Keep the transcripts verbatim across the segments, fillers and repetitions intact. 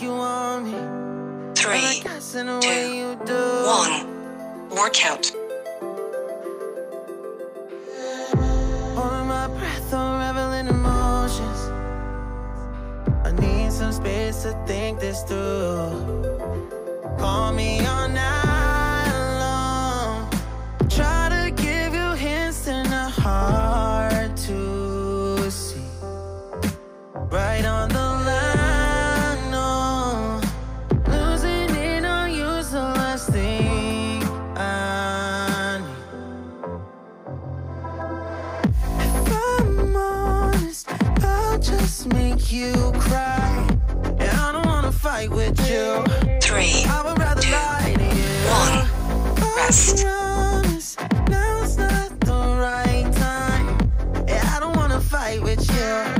Three, two, one. Workout. Holding my breath, unraveling emotions. I need some space to think this through. Call me all night long. Try to give you hints and a hard to see. Right on the line, no. Losing it on you, so last thing I need. If I'm honest, I'll just make you cry. And I don't wanna fight with you. Three, I would rather two, lie to you. One, rest. Honest, now's not the right time. And I don't wanna fight with you.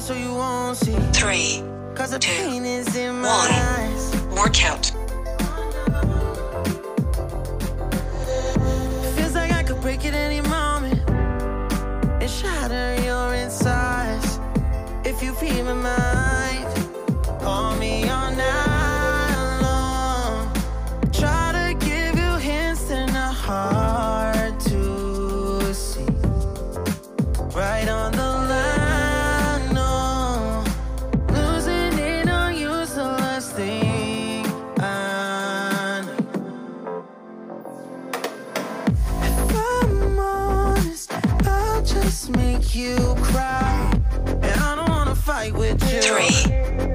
So you won't see. Three, cause the two, pain is in my one. Eyes. Workout. Feels like I could break at any moment and shatter your insides. If you feel my mind, call me all night long. Try to give you hints and a heart to see. Right on the make you cry, and I don't wanna fight with you. Three,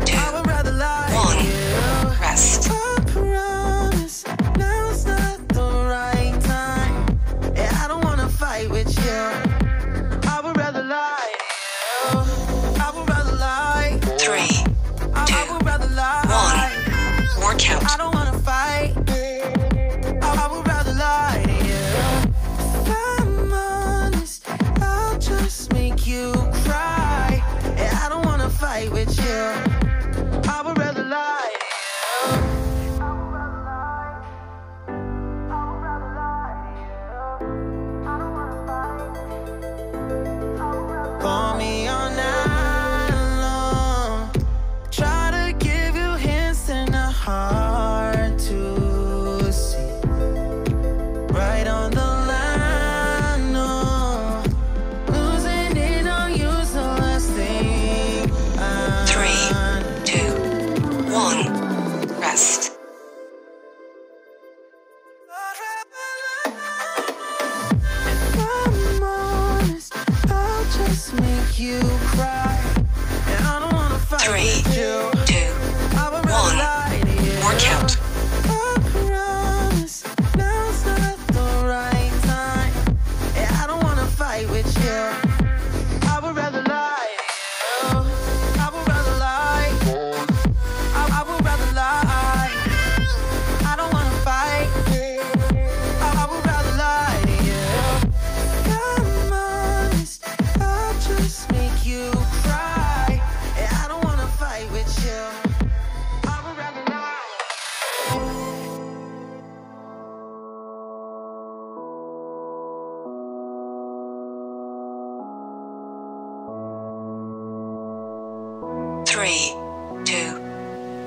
two, I would rather lie. One, you. Rest. I promise now's not the right time. Yeah, I don't wanna fight with you. I would rather lie. You. I would rather lie. Three, two, I would rather lie. One, workout. I don't wanna fight. I would rather lie. You cry, and I don't wanna fight with you. I would rather lie. Call me all night long. Try to give you hints and a heart to see. Right on the you cry, and I don't wanna fight. Three, you. Two, I would one. Lie to you. Workout. I promise now's not the right time. And I don't wanna fight with you. I would rather lie. I would rather lie. I, I would rather lie. I don't wanna fight. I, I would rather lie to you. I'm honest. I'll just. You cry, and I don't wanna fight with you. I would rather not. Three, two,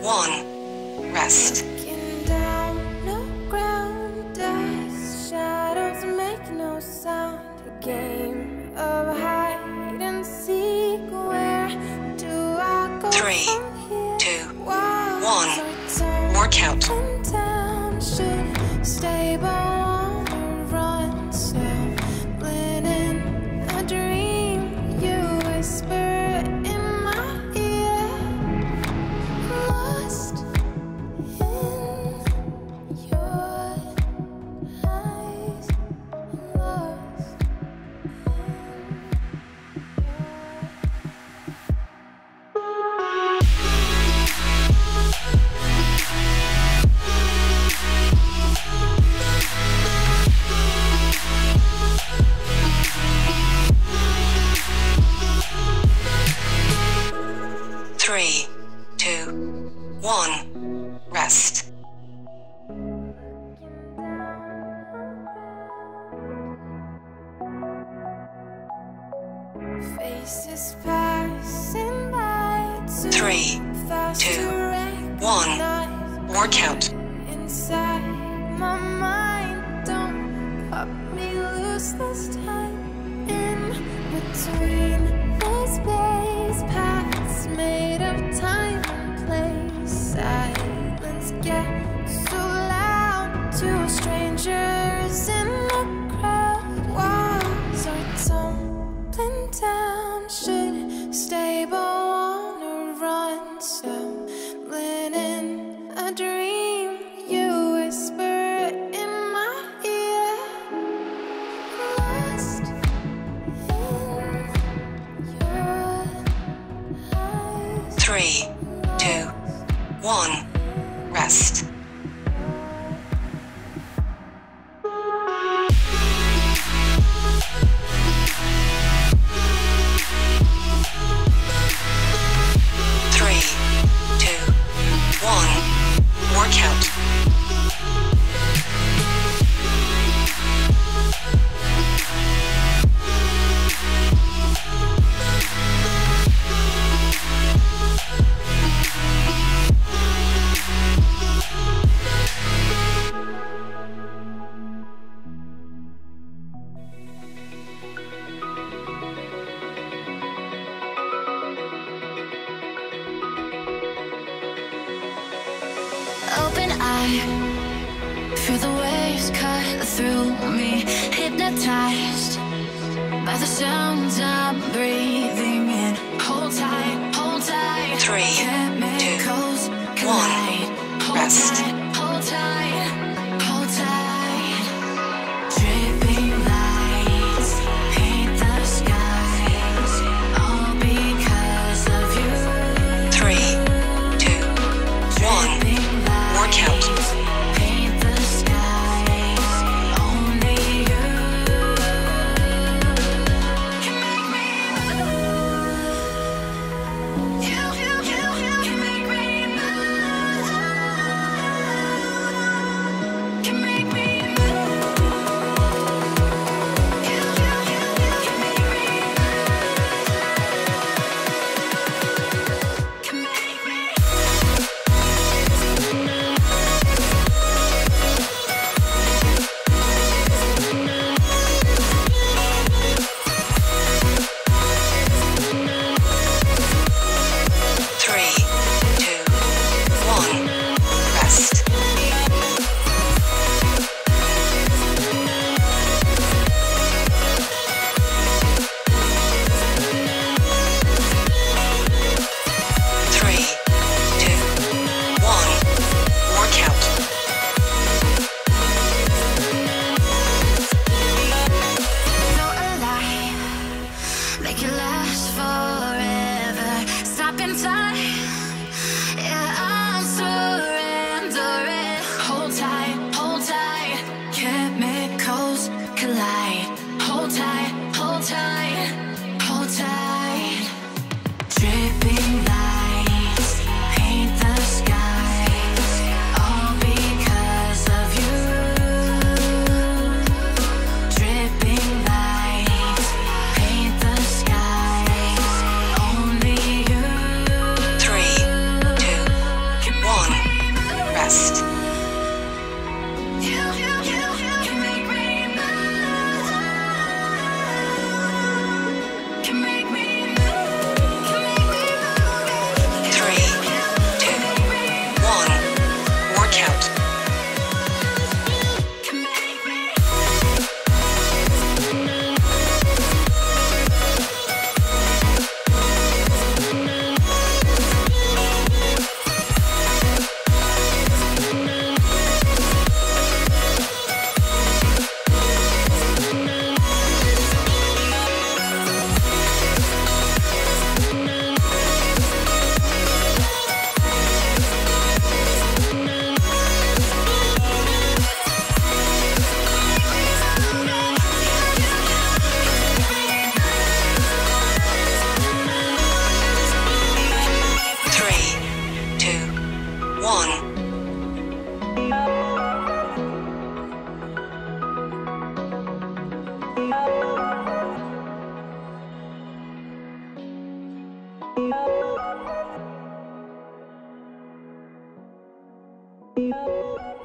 one, rest. Looking down, no ground, dust, shadows make no sound. A game of hide and seek. Three, two, one. Workout. Three, two, one, rest. Three, two, one, war count. Inside my mind, don't cut me loose this time. In between the space, paths made of time and place. Silence gets so loud, two strangers in the crowd. Walls are tumbling down, should stay born. Three, two, one, rest. Three, two, one, workout. Open eye, feel the waves cut through me. Hypnotized by the sounds I'm breathing in. Hold tight, hold tight. Three, chemicals two, one, hold rest. Tight, hold tight, hold tight. Dripping lights paint the skies, all because of you. Three, two, one. Count. Paint the skies, only you can make me move. You, you, you, you can make me move. Can make me move. You, you, you, you can make me move. Can make me move. You, you, you, you can make me move. Beep.